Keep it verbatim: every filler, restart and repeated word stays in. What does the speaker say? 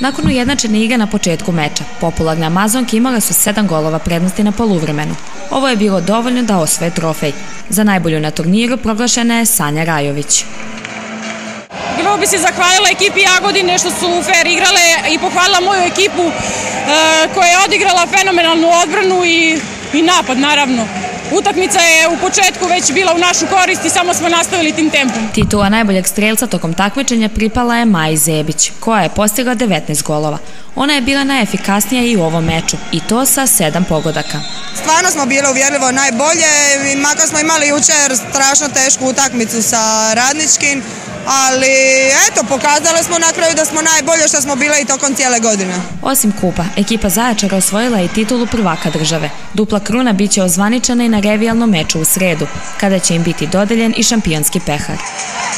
Nakon ujednačene igre na početku meča, popularne Amazonke imale su sedam golova prednosti na poluvremenu. Ovo je bilo dovoljno da osvoje trofej. Za najbolju na turniru proglašena je Sanja Rajović. Prvo bi se zahvalila ekipi Jagodine što su fair igrale i pohvalila moju ekipu koja je odigrala fenomenalnu odbranu i napad, naravno. Utakmica je u početku već bila u našu korist i samo smo nastavili tim tempom. Titula najboljeg strelca tokom takmičenja pripala je Maji Zebić, koja je postigla devetnaest golova. Ona je bila najefikasnija i u ovom meču, i to sa sedam pogodaka. Stvarno smo bile uvjerljivo najbolje, makar smo imali jučer strašno tešku utakmicu sa Radničkim, ali eto, pokazali smo na kraju da smo najbolje što smo bile i tokom cijele godine. Osim kupa, ekipa Zaječara osvojila je titulu prvaka države. Dupla kruna bit će ozvaničena i na revijalnom meču u sredu, kada će im biti dodeljen i šampionski pehar.